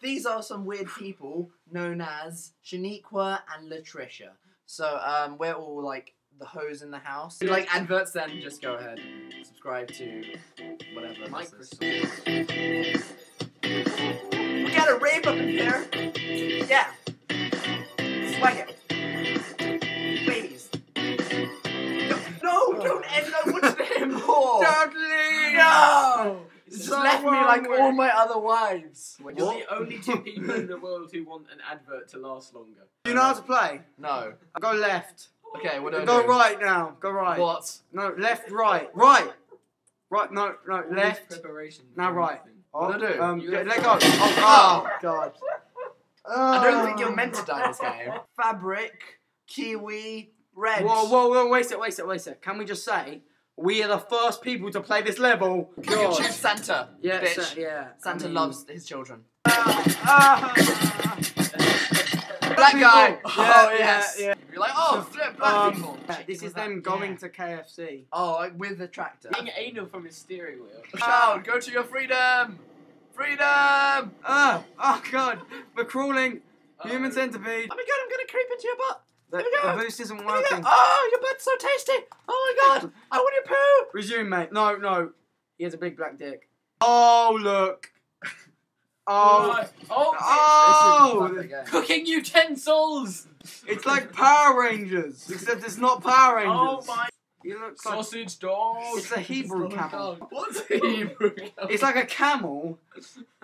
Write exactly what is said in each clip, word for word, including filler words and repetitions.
these are some weird people known as Shaniqua and Latricia. So um, we're all like the hoes in the house. If you like adverts, then just go ahead. Subscribe to whatever. Microsoft. We got a rave up in here. Yeah. Swag it. Please. No, no, don't end up with him. Don't leave. No. It's just so left me like way. all my other wives. You're what? The only two people in the world who want an advert to last longer. Do you know how to play? No. Go left. Okay, what do I Go do? right now. Go right. What? No, left, right. Right. Right, no, no, All left. Preparation. Now right. Oh, what do I do? Um, let go. Oh, oh God. Oh. I don't think you're meant to die this game. Fabric, kiwi, red. Whoa, whoa, whoa, wait a sec, wait a sec, wait a sec. Can we just say... we are the first people to play this level. God. Choose Santa, yeah, bitch. Sa yeah. Santa I mean... loves his children. Uh, uh, black guy. Yeah, oh, yes. Yeah, yeah. You're like, oh, so, flip, black um, people. Yeah, this is them going yeah. to K F C. Oh, with the tractor. Being anal from his steering wheel. Child, go to your freedom. Freedom. Oh, oh God. We're crawling. Uh, Human centipede. Oh, my God, I'm going to creep into your butt. The, the boost isn't working. Oh, your butt's so tasty! Oh my God! I want your poo! Resume, mate. No, no. He has a big black dick. Oh, look. Oh. Right. Oh! Oh! This is cooking utensils! It's like Power Rangers, except it's not Power Rangers. Oh my. You look like... sausage dog. It's a Hebrew it's camel. Dog. What's a Hebrew camel? It's like a camel,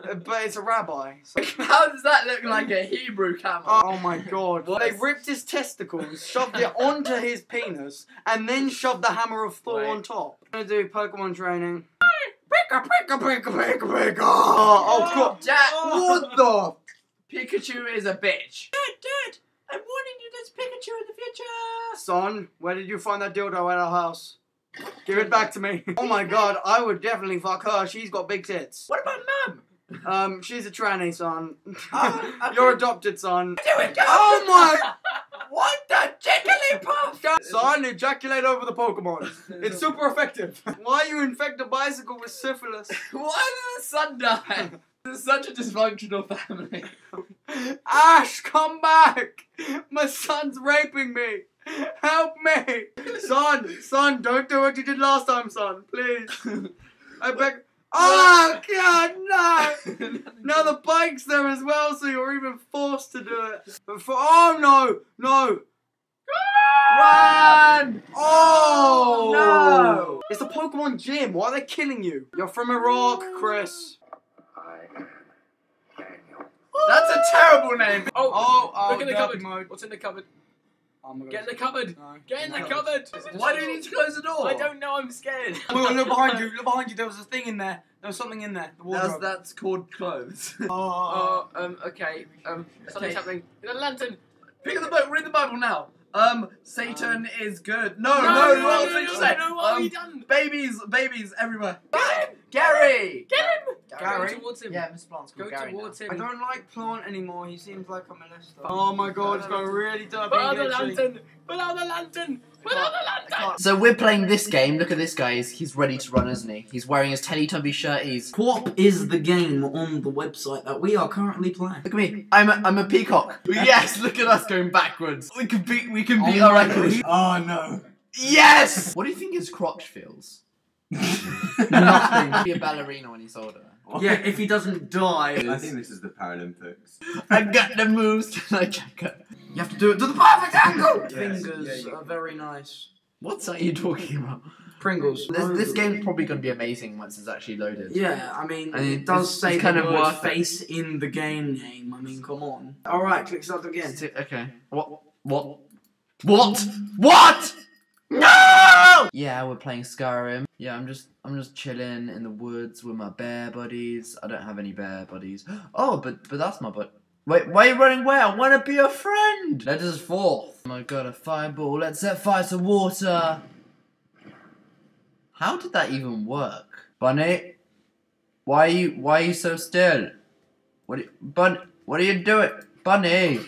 but it's a rabbi. So. How does that look like a Hebrew camel? Oh my God. What? They ripped his testicles, shoved it onto his penis, and then shoved the hammer of Thor Wait. on top. I'm gonna do Pokemon training. Pika, pika, pika, pika, pika. Oh, oh God. That, oh. What the? Pikachu is a bitch. Dude, dude. I'm warning you, there's Pikachu in the future! Son, where did you find that dildo at our house? Give it back to me. Oh my God, I would definitely fuck her. She's got big tits. What about Mum? Um, she's a tranny, son. Oh, okay. You're adopted, son. Do it, go! Oh my... What the jigglypuff? Son, ejaculate over the Pokemon. It's super effective. Why you infect a bicycle with syphilis? Why did the sun die? This is such a dysfunctional family. Ash, come back! My son's raping me! Help me! Son, son, don't do what you did last time, son, please. I beg. Oh, God, no! Now the bike's there as well, so you're even forced to do it. But for oh, no, no! Run! Oh, no! It's the Pokemon gym. Why are they killing you? You're from Iraq, Chris. That's a terrible name. Oh, oh, oh look in the cupboard. Mode. What's in the cupboard? Oh my God. Get in the cupboard. No. Get in no. the cupboard. Why do you need to close the door? I don't know. I'm scared. Look, look behind you. Look behind you. There was a thing in there. There was something in there. The wardrobe. That's, that's called clothes. Oh. Uh, um. Okay. Um. Something's happening. The lantern. Pick up the book. Read the Bible now. Um. Satan um. is good. No. No. No. no, no, no, no, no, no what have um, you done? Babies. Babies everywhere. Get him. Gary. Get him. Gary? Go towards him. Yeah, Miss Plant's called Gary now. Him. I don't like Plant anymore, he seems like a molester. Oh my God, it's going really dark. Put out the lantern! Put out the lantern! Put out the lantern! So we're playing this game, look at this guy, he's, he's ready to run, isn't he? He's wearing his Teletubby shirt, he's... Co-op is the game on the website that we are currently playing. Look at me, I'm a, I'm a peacock. Yes, look at us going backwards. We can beat, we can beat oh our record. Oh no. Yes! What do you think his crotch feels? Nothing. Be a ballerina when he's older. Yeah, if he doesn't die. I think this is the Paralympics. I've got the moves to like you have to do it to the perfect angle! Yes. Fingers yeah, are very nice. What are you talking about? Pringles. This, this game's probably going to be amazing once it's actually loaded. Yeah, I mean, I mean it does it's, say it's kind the of word face it. in the game name. I mean, come on. Alright, click start again. Okay. What? What? What? What? No! Yeah, we're playing Skyrim. Yeah, I'm just I'm just chilling in the woods with my bear buddies. I don't have any bear buddies. Oh, but but that's my butt. Wait, why are you running away? I want to be a friend. That is four. Oh my God, a fireball. Let's set fire to water. How did that even work, Bunny? Why are you Why are you so still? What you, Bun? What are you doing, Bunny?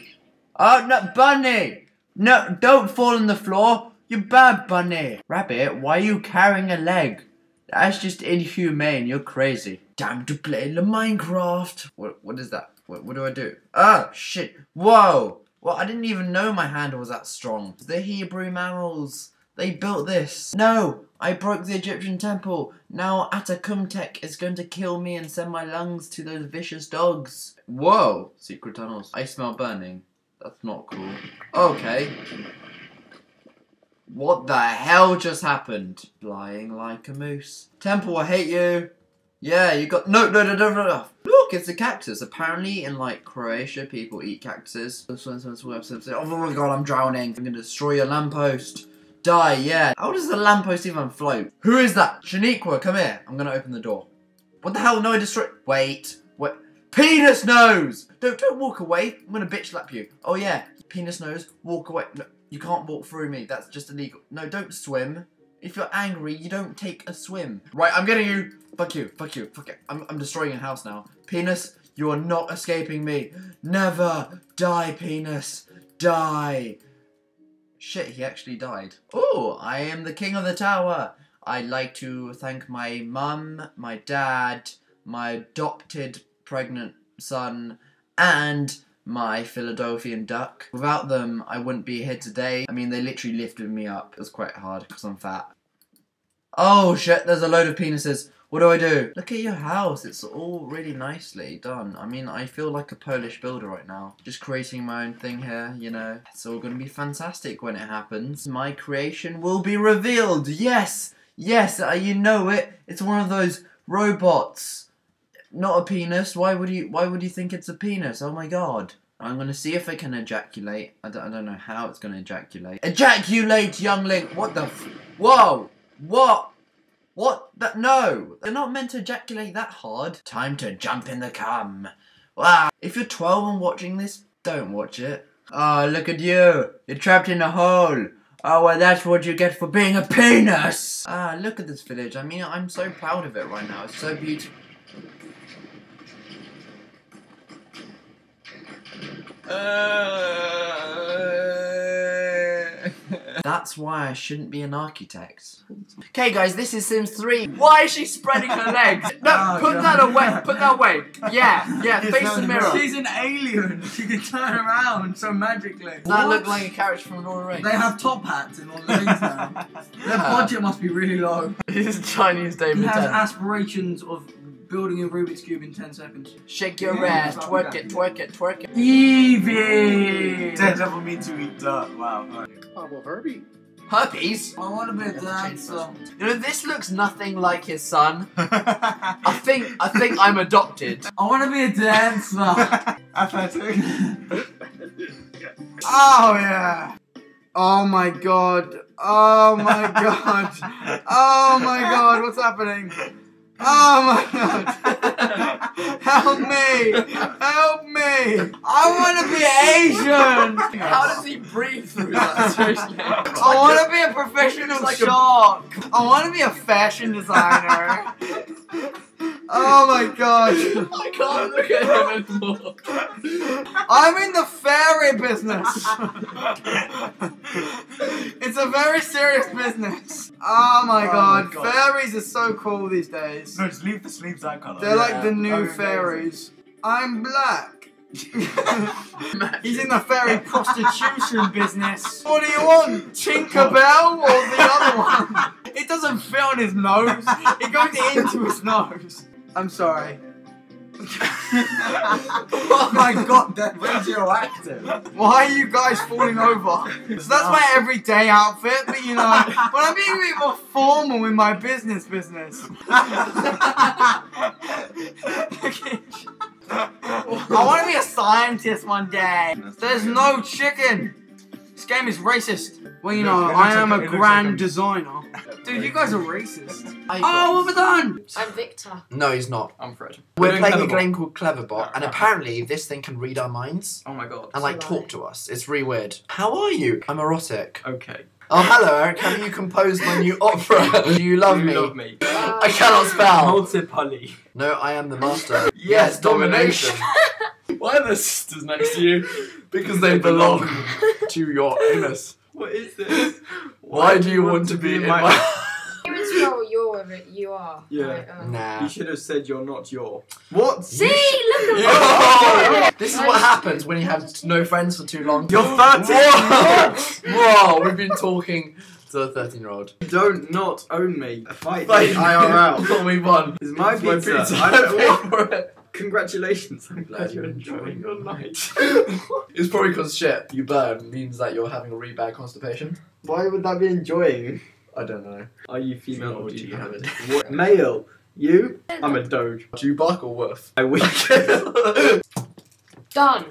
Oh no, Bunny! No, don't fall on the floor. You bad Bunny! Rabbit, why are you carrying a leg? That's just inhumane, you're crazy. Time to play the Minecraft! What, what is that? What, what do I do? Oh, shit. Whoa. Well, I didn't even know my handle was that strong. The Hebrew Mammals. They built this. No, I broke the Egyptian temple. Now Atakumtek is going to kill me and send my lungs to those vicious dogs. Whoa. Secret tunnels. I smell burning. That's not cool. Okay. What the hell just happened? Flying like a moose. Temple, I hate you. Yeah, you got- No, no, no, no, no, no. Look, it's a cactus. Apparently in, like, Croatia, people eat cactuses. Oh my god, I'm drowning. I'm gonna destroy your lamppost. Die, yeah. How does the lamppost even float? Who is that? Shaniqua, come here. I'm gonna open the door. What the hell? No, I destroy- Wait. Wait. Penis nose! Don't, don't walk away. I'm gonna bitch slap you. Oh yeah. Penis nose, walk away. No, you can't walk through me. That's just illegal. No, don't swim. If you're angry, you don't take a swim. Right, I'm getting you. Fuck you, fuck you, fuck it. I'm, I'm destroying your house now. Penis, you are not escaping me. Never die, penis. Die. Shit, he actually died. Oh, I am the king of the tower. I'd like to thank my mum, my dad, my adopted pregnant son, and my Philadelphian duck. Without them, I wouldn't be here today. I mean, they literally lifted me up. It was quite hard because I'm fat. Oh shit, there's a load of penises. What do I do? Look at your house. It's all really nicely done. I mean, I feel like a Polish builder right now. Just creating my own thing here, you know. It's all gonna be fantastic when it happens. My creation will be revealed. Yes, yes, uh, you know it. It's one of those robots. Not a penis. Why would you? Why would you think it's a penis? Oh my god! I'm gonna see if I can ejaculate. I don't. I don't know how it's gonna ejaculate. Ejaculate, youngling. What the? F Whoa! What? What? That? No! You're not meant to ejaculate that hard. Time to jump in the cum. Wow! If you're twelve and watching this, don't watch it. Oh, look at you! You're trapped in a hole. Oh, well, that's what you get for being a penis. Ah, look at this village. I mean, I'm so proud of it right now. It's so beautiful. Uh... That's why I shouldn't be an architect. Okay guys, this is Sims three. Why is she spreading her legs? No, oh, put God. that away, put that away. Yeah, yeah, it's face no, the mirror. She's an alien, she can turn around so magically. What? That looked like a carriage from Lord of the Rings. They have top hats in all the things now. Their budget must be really low. This is Chinese David Tennant. He has Tennant. aspirations of building a Rubik's Cube in ten seconds. Shake your yeah, ass, twerk it, twerk it, twerk it. Evie! Daredevil means to eat dirt, wow. Oh, well, Herbie. Herpes? I want a bit of dancer. You know, this looks nothing like his son. I think, I think I'm adopted. I want to be a dancer. Athletic. Oh, yeah. Oh my god. Oh my god. Oh my god, what's happening? Oh my god! Help me! Help me! I want to be Asian! How does he breathe through that? Seriously? I want to be a professional like shark! A... I want to be a fashion designer! Oh my god! I can't look at him anymore! I'm in the fairy business! It's a very serious business! Oh my, oh god. my god, fairies are so cool these days. No, just leave the sleeves out, Connor. They're yeah. like the new oh, fairies. I'm black. He's in the fairy prostitution business. What do you want? Tinkerbell or the other one? It doesn't fit on his nose. It goes into his nose. I'm sorry. Oh my god, they're radioactive. Why are you guys falling over? So that's my everyday outfit, but you know, but I'm being a bit more formal in my business business. I want to be a scientist one day. There's no chicken. This game is racist. Well, you know, I am a grand designer. Dude, you guys are racist. Oh, we're done! I'm Victor. No, he's not. I'm Fred. We're, We're playing a game called Cleverbot, no, and no. apparently this thing can read our minds. Oh my god. And like talk to us. It's really weird. How are you? I'm erotic. Okay. Oh, hello, Eric. Have you composed my new opera? Do you love you me? love me. Uh, I cannot spell. Multipully. No, I am the master. Yes, domination. Why are the sisters next to you? Because they belong to your anus. What is this? Why, Why do you want, want to be, be in my... my... Your whether you are. Yeah. Right, um, nah. You should have said you're not your. What? See, look at that. This is what happens when you have no friends for too long. You're thirteen. Whoa. Whoa, we've been talking to a thirteen-year-old. Don't not own me. A fight. Fight I R L. We won. It's my it's pizza. My pizza. I don't for it. Congratulations, I'm glad you're enjoying your night. It's probably because shit, you burn, means that you're having a really bad constipation. Why would that be enjoying? I don't know. Are you female or do you have it? What? Male. You? I'm a doge. Do you bark or woof? I wink. Done.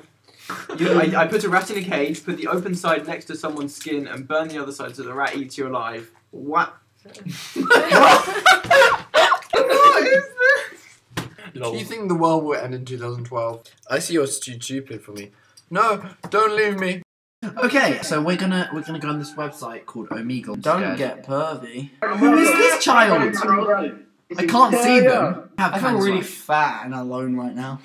You, I, I put a rat in a cage, put the open side next to someone's skin, and burn the other side so the rat eats you alive. What? Long. Do you think the world will end in two thousand twelve? I see you're too stupid for me. No, don't leave me. Okay, so we're gonna we're gonna go on this website called Omegle. Don't get pervy. Who is this child? I can't see them. I feel really fat and alone right now.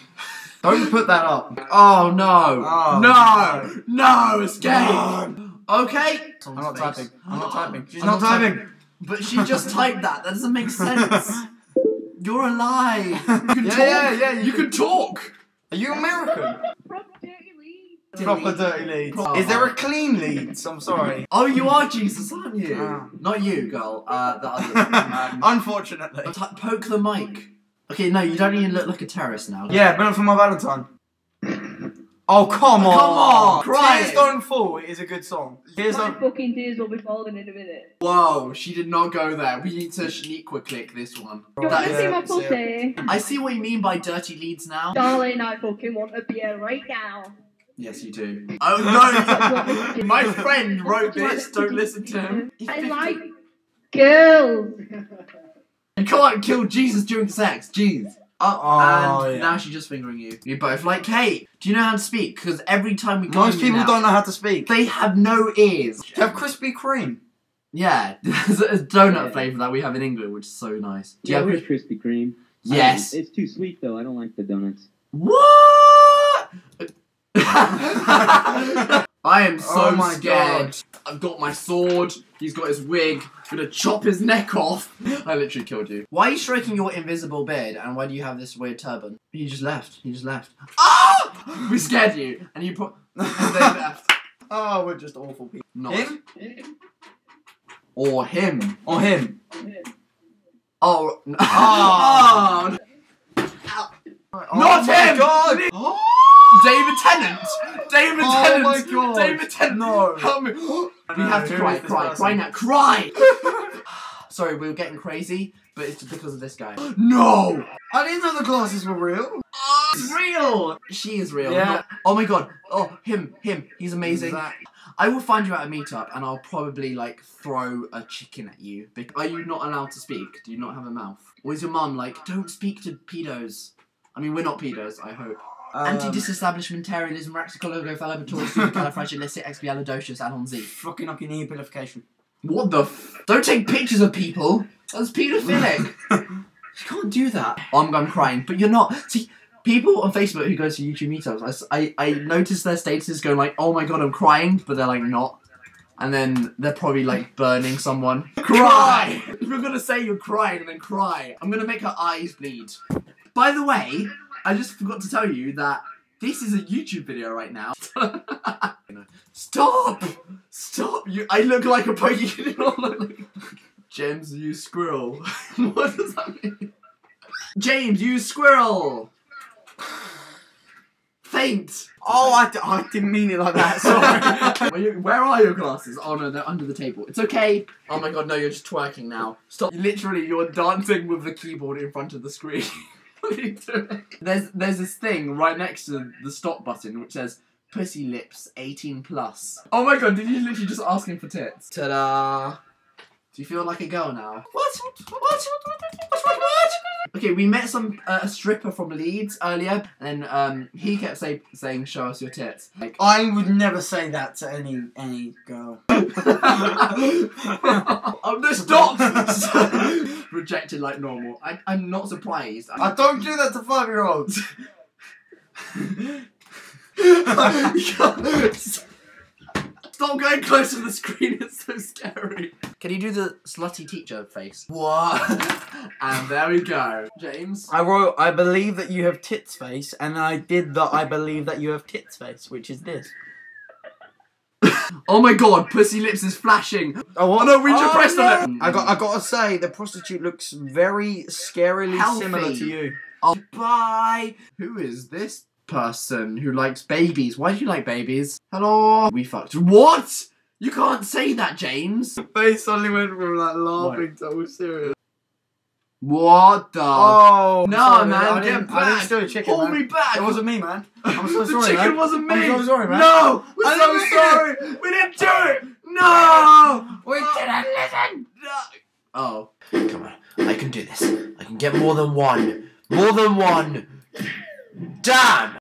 Don't put that up. Oh no! Oh, no! No! no escape! No. Okay. I'm not typing. I'm not typing. She's I'm not, not typing. typing. But she just typed that. That doesn't make sense. You're alive! You can yeah, talk. yeah, yeah, you, you can, can talk! Are you American? Proper dirty lead. Proper dirty lead. Oh, Is there a clean lead? I'm sorry. Oh, you are Jesus, aren't you? Uh, Not you, girl. Uh, the other um, Unfortunately. T poke the mic. Okay, no, you don't even look like a terrorist now. Yeah, but not for my Valentine. Oh, come on! Come on! Christ. Tears Don't Fall is a good song. Tears My don't... fucking tears will be falling in a minute. Whoa, she did not go there. We need to Shaniqua click this one. Do you want to see my pussy? I see what you mean by dirty leads now. Darling, I fucking want a beer right now. Yes, you do. Oh no! My friend wrote this, don't listen to him. I like girls! You can't kill Jesus during sex, jeez. Uh oh, and yeah. now she's just fingering you. You both like Kate. Do you know how to speak? Because every time we go, most people now, don't know how to speak. They have no ears. They have Krispy Kreme. Yeah, there's a donut yeah. flavour that we have in England, which is so nice. Do yeah, you have it Krispy Kreme? Yes. Um, it's too sweet though. I don't like the donuts. What? I am so oh my scared. God. I've got my sword. He's got his wig. I'm gonna chop his neck off. I literally killed you. Why are you stroking your invisible beard and why do you have this weird turban? He just left. He just left. Oh! We scared you. And you put. And they left. Oh, we're just awful people. Not. Him? him? Or him. Or him. Oh. No. Oh. Oh. Not him! God. Oh. David Tennant! David oh Tennant! My God. David Tennant! No! Help me! We have to cry, cry, cry now, cry! Sorry, we were getting crazy, but it's because of this guy. No! I didn't know the glasses were real! Oh, it's real! She is real. Yeah. Not, oh my God. Oh, him, him. He's amazing. Exactly. I will find you at a meetup and I'll probably like throw a chicken at you. Are you not allowed to speak? Do you not have a mouth? Or is your mum like, don't speak to pedos? I mean, we're not pedos, I hope. Um, Anti-disestablishmentarianism, raxicologo, califragilistic, expialidocious, anon z. Fucking up your knee pilification. What the f? Don't take pictures of people! That's pedophilic! You can't do that. I'm, I'm crying, but you're not. See, people on Facebook who go to YouTube meetups, I, I, I notice their statuses going like, oh my God, I'm crying, but they're like, not. And then they're probably like burning someone. Cry! If you're gonna say you're crying and then cry, I'm gonna make her eyes bleed. By the way, I just forgot to tell you that this is a YouTube video right now. Stop! Stop! You, I look like a Pokemon. James, you squirrel. What does that mean? James, you squirrel! Faint! Oh, I, d I didn't mean it like that, sorry. Where, you, where are your glasses? Oh no, they're under the table. It's okay. Oh my God, no, you're just twerking now. Stop. Literally, you're dancing with the keyboard in front of the screen. What are you doing? There's there's this thing right next to the stop button which says pussy lips eighteen plus. Oh my God! Did you literally just ask him for tits? Ta-da! Do you feel like a girl now? What? What? What? What? What? What? Okay, we met some uh, a stripper from Leeds earlier, and um, he kept say, saying, "Show us your tits." Like, I would never say that to any any girl. I'm just not rejected like normal. I, I'm not surprised. I'm I don't do that to five-year-olds. Stop! Stop going close to the screen, it's so scary. Can you do the slutty teacher face? What? And there we go. James? I wrote, I believe that you have tits face, and I did the I believe that you have tits face, which is this. Oh my god, Pussy Lips is flashing. Oh, what? Oh no, we just oh, pressed no. on it. I got, I gotta say, the prostitute looks very scarily Healthy. similar to you. Oh, bye. Who is this person who likes babies? Why do you like babies? Hello? We fucked. What? You can't say that, James. The face suddenly went from like laughing what? to all serious. What the? Oh no, sorry, man! I didn't, get back! I didn't steal a chicken, Hold man. me back! It wasn't me, man. I'm so the sorry, chicken man. wasn't me. I'm so sorry, man. No, we're I'm so sorry. It. We didn't do it. No, we oh. didn't listen. No. Oh, come on! I can do this. I can get more than one. More than one. Damn!